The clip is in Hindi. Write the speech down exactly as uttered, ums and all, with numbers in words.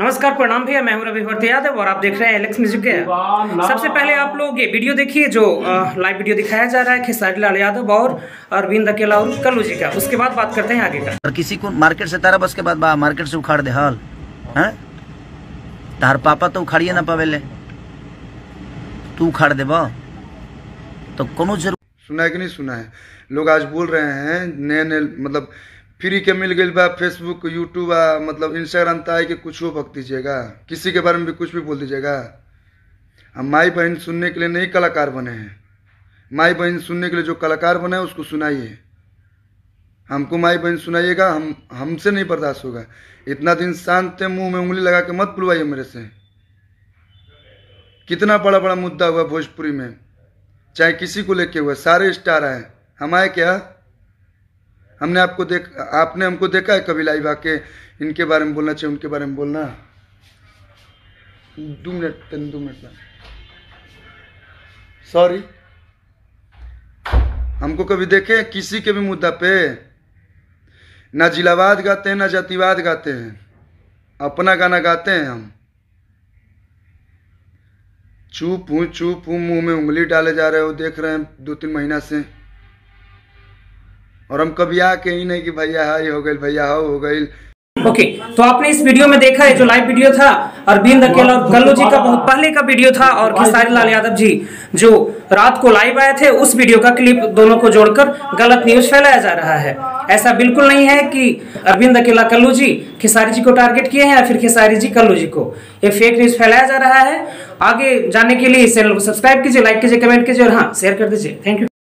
नमस्कार, प्रणाम भैया। मैं हूँ रविवर्त यादव और आप देख रहे हैं एलेक्स म्यूजिक गाया। सबसे पहले आप लोग ये वीडियो देखिए जो लाइव वीडियो दिखाया जा रहा है खेसारी लाल यादव और अरविंद अकेला कल्लू जी का। उसके बाद बात करते हैं आगे का। और किसी को मार्केट से तारा बस के बाद बा मार्केट से उखाड़ दे हल है तार पापा तो उखाड़िए ना पावेले, तू उखाड़ दे बा तो कोनो जरूर। सुना है कि नहीं सुना है? लोग आज बोल रहे हैं नए नए, मतलब फ्री के मिल गई बा फेसबुक यूट्यूब आ मतलब इंस्टाग्राम ताई के कुछ भक दीजिएगा, किसी के बारे में भी कुछ भी बोल दीजिएगा। हम माई बहन सुनने के लिए नहीं कलाकार बने हैं। माई बहन सुनने के लिए जो कलाकार बने हैं उसको सुनाइए, हमको माई बहन सुनाइएगा। हम हमसे नहीं बर्दाश्त होगा। इतना दिन शांत मुँह में उंगली लगा के मत बुलवाइए मेरे से। कितना बड़ा बड़ा मुद्दा हुआ भोजपुरी में, चाहे किसी को लेके हुआ, सारे स्टार आए। हम आए क्या? हमने आपको देख आपने हमको देखा है कभी लाइव आके इनके बारे में बोलना चाहिए, उनके बारे में बोलना? दो मिनट तीन दो मिनट सॉरी, हमको कभी देखे किसी के भी मुद्दा पे? ना जिलावाद गाते हैं, ना जातिवाद गाते हैं, अपना गाना गाते हैं हम। चुप हूँ चुप हूँ मुँह में उंगली डाले जा रहे हो, देख रहे हैं दो तीन महीना से। और हम कभी आके ही नहीं कि भैया हाय हो गई, भैया हाउ हो गई। ओके, तो आपने इस वीडियो में देखा है जो लाइव वीडियो था अरविंद अकेला और कल्लू जी का, बहुत पहले का वीडियो था, और खेसारी लाल यादव जी जो रात को लाइव आए थे उस वीडियो का क्लिप। दोनों को जोड़कर गलत न्यूज फैलाया जा रहा है। ऐसा बिल्कुल नहीं है कि अरविंद अकेला कल्लू जी खेसारी जी को टारगेट किए हैं या फिर खेसारी जी कल्लू जी को। ये फेक न्यूज़ फैलाया जा रहा है। आगे जाने के लिए इस चैनल को सब्सक्राइब कीजिए, लाइक कीजिए, कमेंट कीजिए और हाँ शेयर कर दीजिए। Thank you.